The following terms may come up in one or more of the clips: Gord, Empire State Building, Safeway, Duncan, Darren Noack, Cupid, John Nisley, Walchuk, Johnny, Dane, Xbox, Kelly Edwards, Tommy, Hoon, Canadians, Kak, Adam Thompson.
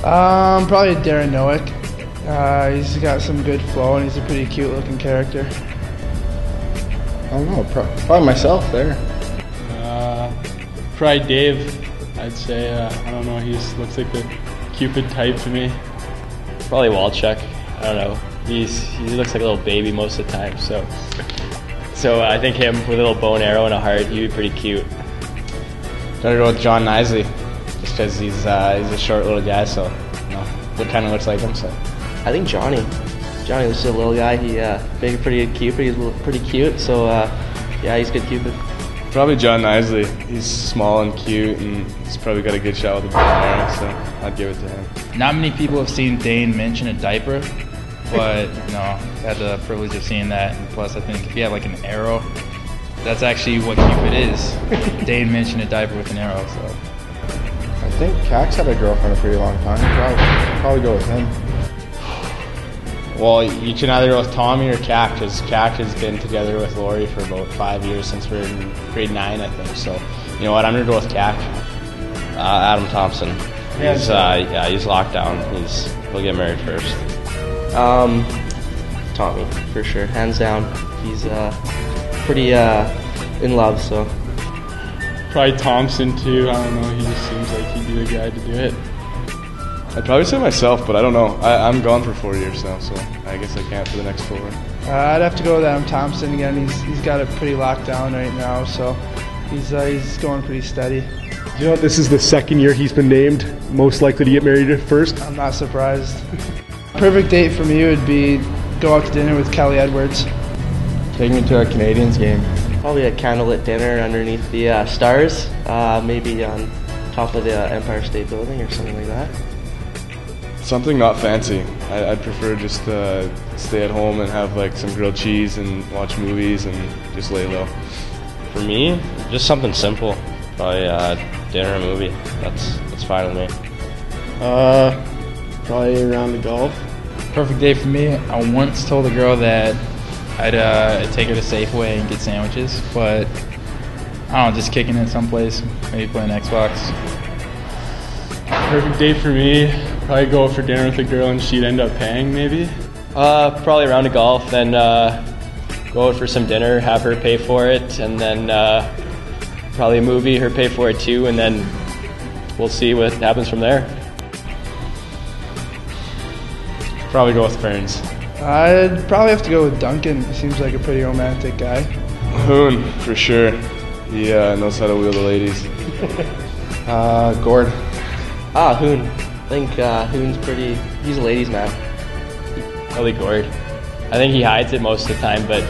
Probably Darren Noack. He's got some good flow and he's a pretty cute looking character. I don't know, probably myself there. Probably Dave, I'd say. I don't know, he just looks like the Cupid type to me. Probably Walchuk. I don't know. He looks like a little baby most of the time, so I think him with a little bow and arrow and a heart, he'd be pretty cute. Gotta go with John Nisley, just because he's a short little guy, so you know, it kind of looks like him. So I think Johnny. Johnny was just a little guy. He made it pretty cute. He's pretty cute, so yeah, he's good Cupid. Probably John Nisley. He's small and cute, and he's probably got a good shot with the bow and arrow, so I'd give it to him. Not many people have seen Dane mention a diaper, but you know, had the privilege of seeing that. And plus, I think if you have like an arrow, that's actually what Cupid is. Dane mentioned a diaper with an arrow, so. I think Kak's had a girlfriend a pretty long time. Probably go with him. Well, you can either go with Tommy or Kak, because Kak has been together with Lori for about 5 years since we were in grade 9, I think. So, you know what, I'm going to go with Kak. Adam Thompson. He's locked down. He'll get married first. Tommy, for sure. Hands down. He's pretty in love, so. Probably Thompson too. I don't know. He just seems like he'd be the guy to do it. I'd probably say myself, but I don't know. I'm gone for 4 years now, so I guess I can't for the next 4. I'd have to go with Adam Thompson again. He's got it pretty locked down right now, so he's going pretty steady. You know, this is the second year he's been named most likely to get married first. I'm not surprised. Perfect date for me would be go out to dinner with Kelly Edwards. Take me to a Canadians game. Probably a candlelit dinner underneath the stars, maybe on top of the Empire State Building or something like that. Something not fancy. I'd prefer just stay at home and have like some grilled cheese and watch movies and just lay low. For me, just something simple. Probably dinner or movie. That's fine with me. Probably around the golf. Perfect day for me. I once told a girl that I'd take her to Safeway and get sandwiches, but I don't know, just kicking it someplace, maybe playing Xbox. Perfect day for me, probably go out for dinner with a girl and she'd end up paying maybe. Probably a round of golf, then go out for some dinner, have her pay for it, and then probably a movie, her pay for it too, and then we'll see what happens from there. Probably go with friends. I'd probably have to go with Duncan. He seems like a pretty romantic guy. Hoon, for sure. He knows how to wheel the ladies. Gord. Hoon. I think Hoon's pretty... He's a ladies' man. Probably Gord. I think he hides it most of the time, but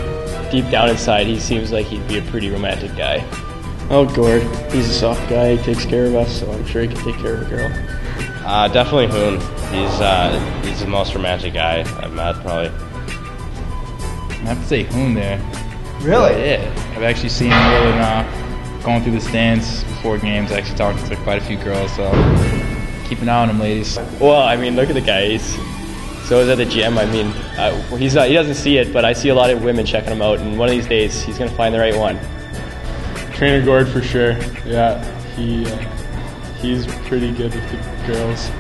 deep down inside, he seems like he'd be a pretty romantic guy. Oh, Gord. He's a soft guy. He takes care of us, so I'm sure he can take care of a girl. Definitely Hoon. He's the most romantic guy I've met, probably. I have to say Hoon there. Really? Yeah. I've actually seen him really going through the stands before games, actually talking to quite a few girls, so keep an eye on him, ladies. Well, I mean, look at the guy. So is at the gym. I mean, he doesn't see it, but I see a lot of women checking him out, and one of these days he's going to find the right one. Trainer Gord for sure. Yeah, he's pretty good with the girls.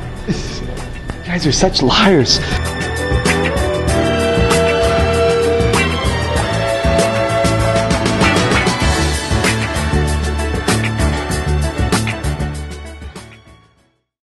You guys are such liars.